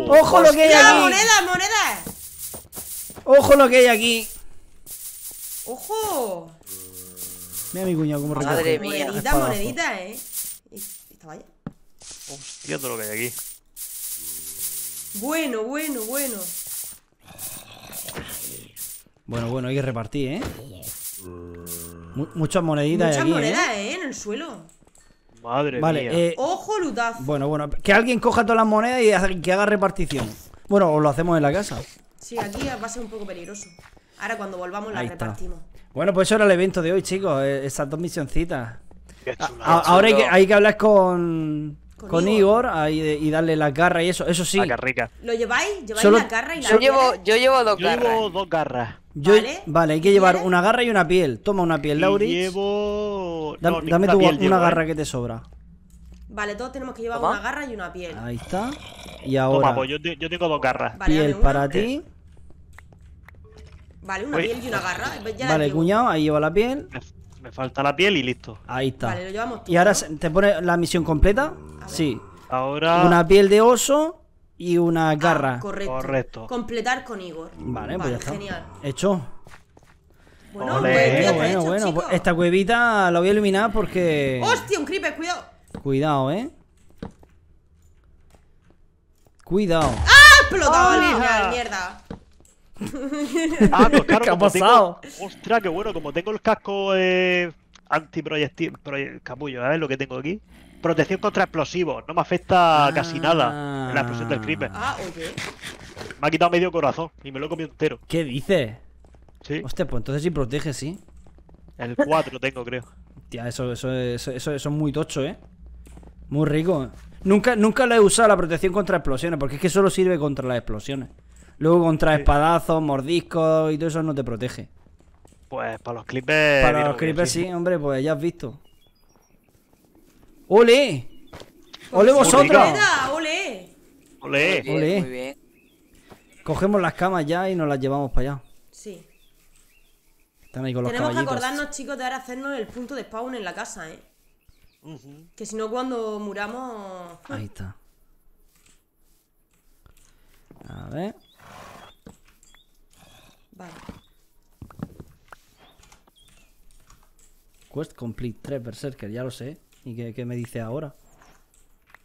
¡Ojo lo que hay aquí! ¡Moneda, moneda! ¡Ojo lo que hay aquí! ¡Ojo! Mira mi cuñado como recoge. Madre mía, monedita, monedita, ¿eh? ¿Esta valla? Hostia, todo lo que hay aquí. Bueno, bueno, bueno. Bueno, bueno, hay que repartir, ¿eh? Muchas moneditas. Muchas monedas, en el suelo. Madre mía. Ojo, lutazo. Bueno, bueno. Que alguien coja todas las monedas y que haga repartición. Bueno, o lo hacemos en la casa. Sí, aquí va a ser un poco peligroso. Ahora cuando volvamos las repartimos. Bueno, pues eso era el evento de hoy, chicos. Esas dos misioncitas. Qué chula, ahora hay que hablar con Igor y darle la garra y eso. Eso sí. La carrica. ¿Lo lleváis? ¿Lleváis la garra y la piel? Yo llevo dos garras. Yo llevo dos garras. Vale, hay que llevar una garra y una piel. Toma una piel, Laurits. Llevo... No, dame tu una garra que te sobra. Vale, todos tenemos que llevar una garra y una piel. Ahí está. Y ahora... Toma, pues yo tengo dos garras. Vale, piel para ti. Vale, una piel y una garra. Ya vale, cuñado, ahí lleva la piel. Me falta la piel y listo. Ahí está. Vale, lo llevamos todo, y ahora te pone la misión completa. Sí. Ahora... Una piel de oso y una garra. Correcto. Completar con Igor. Vale, pues ya está. Genial. Hecho. Bueno, bueno. Esta cuevita la voy a iluminar porque... ¡Hostia, un creeper! Cuidado. Cuidado, ¿eh? Cuidado. ¡Ah! Explotado la mierda. Ah, pues claro, ¿qué ha pasado? Ostras, qué bueno, como tengo el casco antiproyectil, capullo, ¿sabes lo que tengo aquí? Protección contra explosivos, no me afecta casi nada en la explosión del creeper. Ah, ok. Me ha quitado medio corazón y me lo he comido entero. ¿Qué dices? Sí. Hostia, pues entonces sí protege, sí. El 4 tengo, creo. Tía, eso es muy tocho, ¿eh? Muy rico. Nunca lo he usado la protección contra explosiones, porque es que solo sirve contra las explosiones. Luego contra espadazos, mordiscos y todo eso no te protege. Pues para los clippers... Para los clippers sí, hombre, pues ya has visto. ¡Ole! ¡Ole vosotros! ¡Ole! ¡Ole! ¡Ole! Muy bien. Cogemos las camas ya y nos las llevamos para allá. Sí. Están ahí con los caballitos. Tenemos que acordarnos, chicos, de ahora hacernos el punto de spawn en la casa, ¿eh? Que si no, cuando muramos... Ahí está. A ver... Vale. Quest complete 3 Berserker, ya lo sé. ¿Y qué me dice ahora?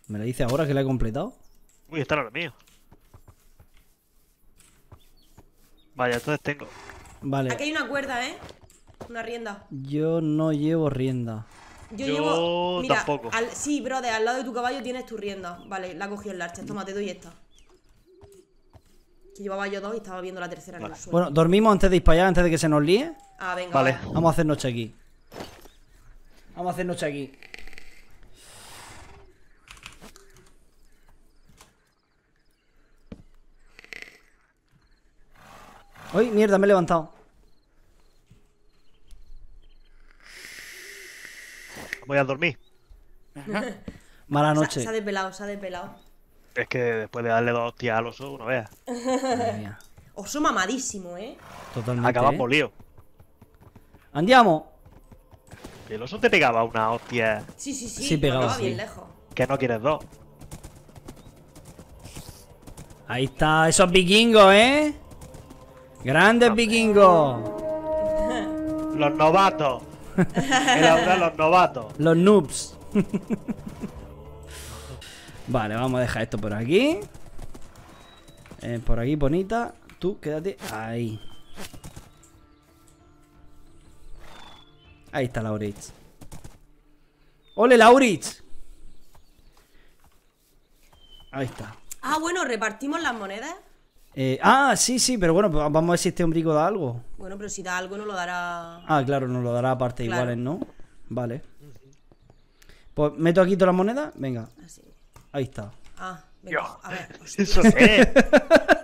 ¿Me la dice ahora que la he completado? Uy, está ahora mío. Vaya, entonces tengo. Vale. Aquí hay una cuerda, ¿eh? Una rienda. Yo no llevo rienda. Yo llevo. Mira, tampoco. Sí, brother, al lado de tu caballo tienes tu rienda. Vale, la cogió el Larche. Toma, te doy esta. Que llevaba yo dos y estaba viendo la tercera en el suelo. Bueno, dormimos antes de ir para allá, antes de que se nos líe. Ah, venga. Vale. Vamos a hacer noche aquí. Vamos a hacer noche aquí. ¡Uy, mierda! Me he levantado. Voy a dormir. Mala noche. Se ha desvelado, se ha desvelado. Es que después de darle dos hostias al oso, no veas. Oso mamadísimo, ¿eh? Totalmente. Acabamos lío. Andiamo. El oso te pegaba una hostia. Sí. Sí pegaba bien lejos. Que no quieres dos. Ahí está, esos vikingos, ¿eh? Grandes vikingos. Los novatos. Los novatos. Los noobs. Vale, vamos a dejar esto por aquí. Por aquí, bonita. Tú, quédate ahí. Ahí está Laurits. ¡Ole, Laurits! Ahí está. Ah, bueno, ¿repartimos las monedas? Sí, pero bueno, pues vamos a ver si este hombrico da algo. Bueno, pero si da algo no lo dará... Ah, claro, no lo dará a partes iguales, ¿no? Vale. Pues meto aquí todas las monedas. Venga. Así. Ahí está. Ah, venga, Dios. A ver. Hostia. Eso qué.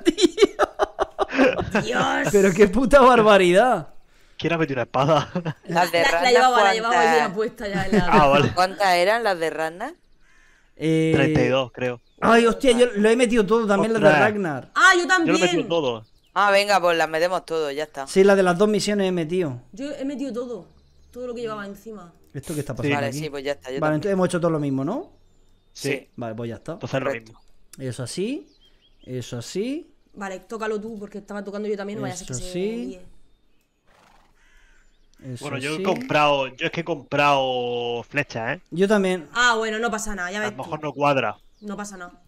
Tío. Dios. Pero qué puta barbaridad. ¿Quién ha metido una espada? Las de Ragnar. La llevaba hoy día puesta ya en la... Ah, vale. ¿Cuántas eran las de Ragnar? 32, creo. Ay, hostia, yo lo he metido todo también. Ostras. Las de Ragnar. Ah, yo también. Yo lo he metido todo. Ah, venga, pues las metemos todo, ya está. Sí, las de las dos misiones he metido. Yo he metido todo. Todo lo que llevaba encima. ¿Esto qué está pasando? Sí. Vale, aquí? Sí, pues ya está. Yo vale, también. Entonces hemos hecho todo lo mismo, ¿no? Sí. Vale, pues ya está. Entonces lo mismo. Eso así. Eso así. Vale, tócalo tú porque estaba tocando yo también. No vaya a ser que se... Bueno, yo he comprado. Yo es que he comprado flechas, ¿eh? Yo también. Ah, bueno, no pasa nada. Ya ves. A lo mejor no cuadra. No pasa nada.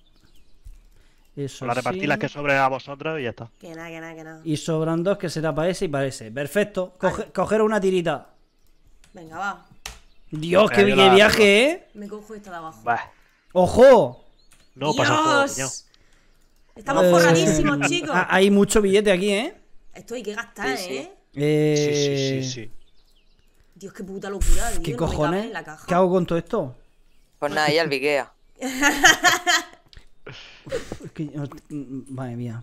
Eso la repartí las que sobre a vosotros y ya está. Que nada, que nada, que nada. Y sobran dos que será para ese y para ese. Perfecto. Coger una tirita. Venga, va. Dios, okay, qué viaje, ¿eh? Me cojo esta de abajo. Bah. ¡Ojo! No pasa todo. Estamos forradísimos, chicos. Hay mucho billete aquí, ¿eh? Esto hay que gastar, sí, sí. Sí. Dios, qué puta locura, tío. ¿Qué cojones? En la caja. ¿Qué hago con todo esto? Pues nada, ya el biquea. Es que, madre mía.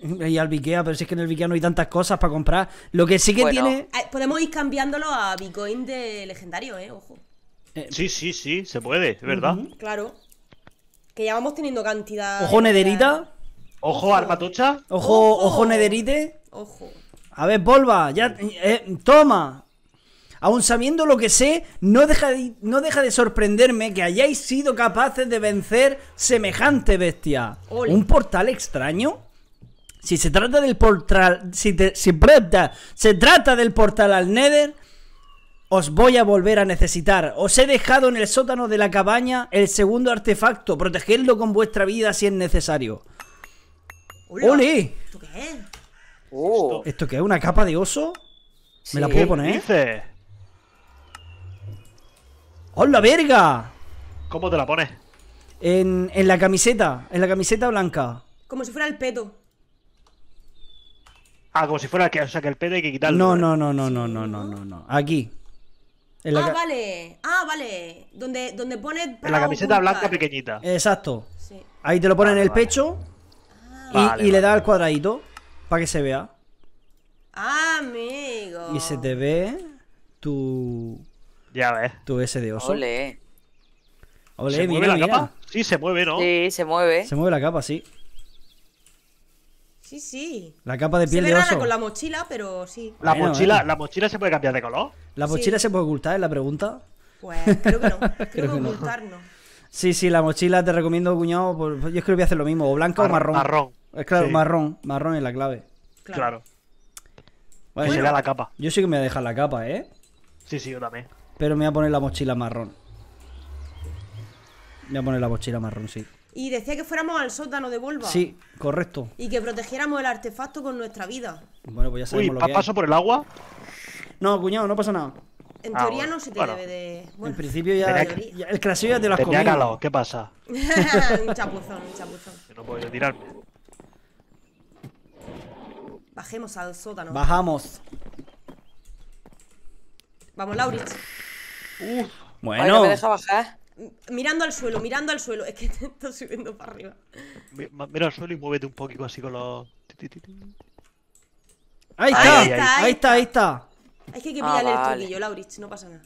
Y al Ikea, pero si es que en el Ikea no hay tantas cosas para comprar. Lo que sí que bueno, tiene. Podemos ir cambiándolo a Bitcoin de legendario, ojo. Sí, se puede, es verdad. Claro. Que ya vamos teniendo cantidad. Ojo, nederita. Ojo, armatocha. Ojo, nederite. Ojo. A ver, Volva, ya. Toma. Aún sabiendo lo que sé, no deja de sorprenderme que hayáis sido capaces de vencer semejante bestia. Ole. ¿Un portal extraño? Si se trata del portal. Se trata del portal al Nether, os voy a volver a necesitar. Os he dejado en el sótano de la cabaña el segundo artefacto. Protegedlo con vuestra vida si es necesario. Hola. ¡Ole! ¿Esto qué es? Oh. ¿Esto qué es? ¿Una capa de oso? Sí. ¿Me la puedo poner? ¿Dice? ¡Hola, verga! ¿Cómo te la pones? En la camiseta. En la camiseta blanca. Como si fuera el peto. Ah, como si fuera que, o sea, que el pedo hay que quitarlo. No. Aquí. Vale. Vale. Donde pones. En la camiseta blanca pequeñita. Exacto. Sí. Ahí te lo pones en el pecho. Y le das al cuadradito. Para que se vea. Amigo. Y se te ve tu. Ya ves. Tu ese de oso. Ole, ¿se mueve la capa? Sí, se mueve, ¿no? Sí, se mueve. Se mueve la capa, sí. Sí. La capa de piel de oso. Con la mochila, pero sí. La mochila se puede cambiar de color. La mochila se puede ocultar, es la pregunta. Pues creo que no. creo que ocultarnos. Sí, la mochila te recomiendo, cuñado. Yo creo que voy a hacer lo mismo, o blanca o marrón. Claro, sí. Marrón es la clave. Claro. Bueno, será la capa. Yo sí que me voy a dejar la capa, ¿eh? Sí, yo también. Pero me voy a poner la mochila marrón. Sí. Y decía que fuéramos al sótano de Volva. Sí, correcto. Y que protegiéramos el artefacto con nuestra vida. Bueno, pues ya sabemos lo que hay. ¿Paso por el agua? No, cuñado, no pasa nada. En teoría no se te debe de... Bueno, en principio ya el craseo ya te lo has comido. Calado, ¿qué pasa? Un chapuzón. Yo no puedo tirarme. Bajemos al sótano. Bajamos. Vamos, Laurits. Bueno. Ay, no me deja bajar. Mirando al suelo. Es que te estoy subiendo para arriba. Mira al suelo y muévete un poquito así con los... Ahí está. Es que hay que pillarle el truquillo, Laurits. No pasa nada.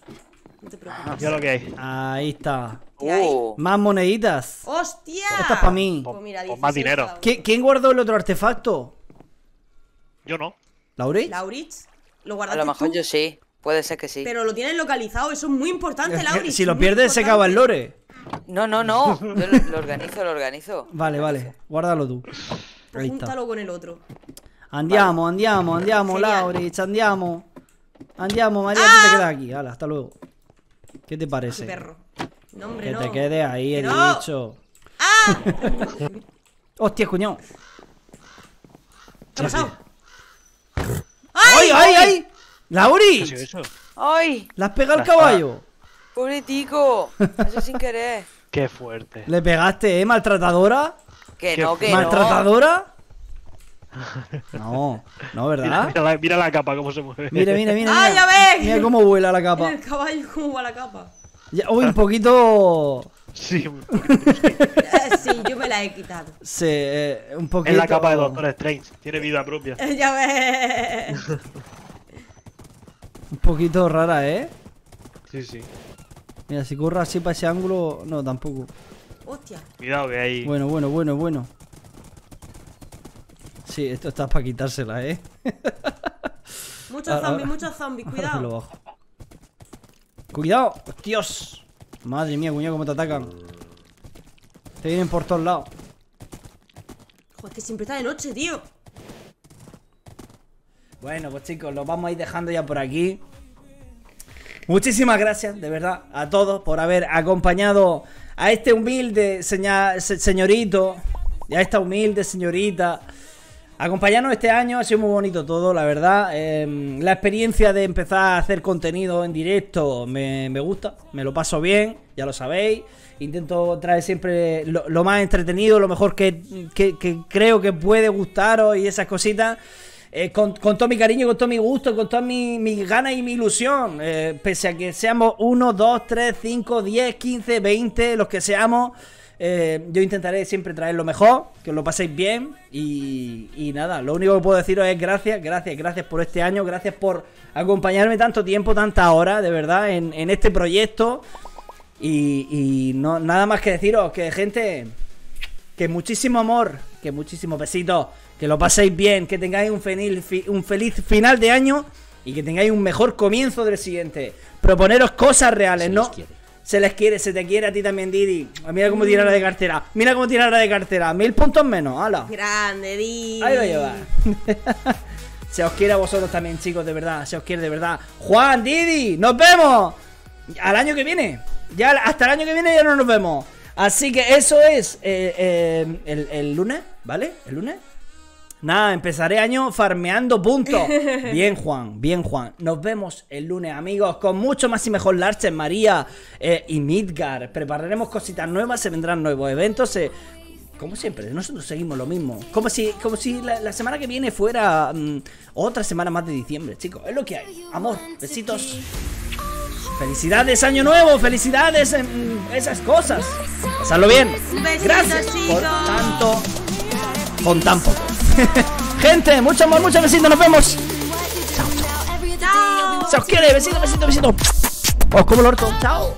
No te preocupes. Ya lo que hay. Ahí está. Más moneditas. ¡Hostia! Esto es para mí. Pues más dinero. ¿Quién guardó el otro artefacto? Yo no. ¿Laurits? ¿Lo guardaste? A lo mejor yo sí. Puede ser que sí. Pero lo tienes localizado, eso es muy importante, Laurits. Si lo pierdes se acaba el lore. No. Yo lo organizo. Vale. Guárdalo tú. Ahí está. Júntalo con el otro. Andiamo, Laurits, andiamo. Andiamo, María, tú te quedas aquí. Hala, hasta luego. ¿Qué te parece? Perro. No, hombre, no. Que te quedes ahí, he dicho. ¡Hostia, cuñado! ¿Qué ha pasado? ¡Ay! ¡Laurits! ¡Ay! ¡Le has pegado al caballo! ¡Pobretico! Eso sin querer. ¡Qué fuerte! ¿Le pegaste, maltratadora? Que no. ¿Maltratadora? No, ¿verdad? Mira la capa cómo se mueve. Mira. ¡Ah, ya ves! Mira cómo vuela la capa. Mira el caballo cómo va la capa. Un poquito... Sí. Sí, yo me la he quitado. Sí, un poquito... Es la capa de Doctor Strange. Tiene vida propia. Ya ves. Un poquito rara, ¿eh? Sí. Mira, si corra así para ese ángulo... No, tampoco. Hostia. Cuidado que ahí... Bueno. Sí, esto está para quitársela, ¿eh? Muchos zombies, cuidado. Lo bajo. ¡Cuidado! ¡Dios! Madre mía, cuñado, cómo te atacan. Te vienen por todos lados. Joder, es que siempre está de noche, tío. Bueno, pues chicos, los vamos a ir dejando ya por aquí. Muchísimas gracias, de verdad, a todos por haber acompañado a este humilde señorito y a esta humilde señorita. Acompañarnos este año ha sido muy bonito todo, la verdad. La experiencia de empezar a hacer contenido en directo me gusta, me lo paso bien, ya lo sabéis. Intento traer siempre lo más entretenido, lo mejor que creo que puede gustaros y esas cositas. Con todo mi cariño, con todo mi gusto, con todas mis ganas y mi ilusión. Pese a que seamos 1, 2, 3, 5, 10, 15, 20, los que seamos. Yo intentaré siempre traer lo mejor, que os lo paséis bien y nada, lo único que puedo deciros es gracias, gracias, gracias por este año, gracias por acompañarme tanto tiempo, tantas horas, de verdad, en este proyecto y no, nada más que deciros que gente, que muchísimo amor, que muchísimo besito, que lo paséis bien, que tengáis un feliz final de año y que tengáis un mejor comienzo del siguiente. Proponeros cosas reales, ¿no? Se les quiere, se te quiere a ti también, Didi. Mira cómo tirará de cartera. Mira cómo tirará de cartera. 1000 puntos menos, ala. Grande, Didi. Ahí lo llevas. Se os quiere a vosotros también, chicos, de verdad. Se os quiere, de verdad. Juan, Didi, nos vemos. Al año que viene. Ya, hasta el año que viene ya no nos vemos. Así que eso es el lunes, ¿vale? El lunes. Nada, empezaré año farmeando puntos. Bien, Juan, bien, Juan. Nos vemos el lunes, amigos, con mucho más y mejor Larche, María y Midgard. Prepararemos cositas nuevas, se vendrán nuevos eventos. Como siempre, nosotros seguimos lo mismo. Como si la semana que viene fuera otra semana más de diciembre, chicos. Es lo que hay. Amor, besitos. Felicidades, año nuevo, felicidades en esas cosas. Pasadlo bien. Gracias por tanto, con tan poco. Gente, mucho amor, muchos besitos, nos vemos. Chao, chao. Se os quiere, besito, besito, besito. Os como el orto, chao.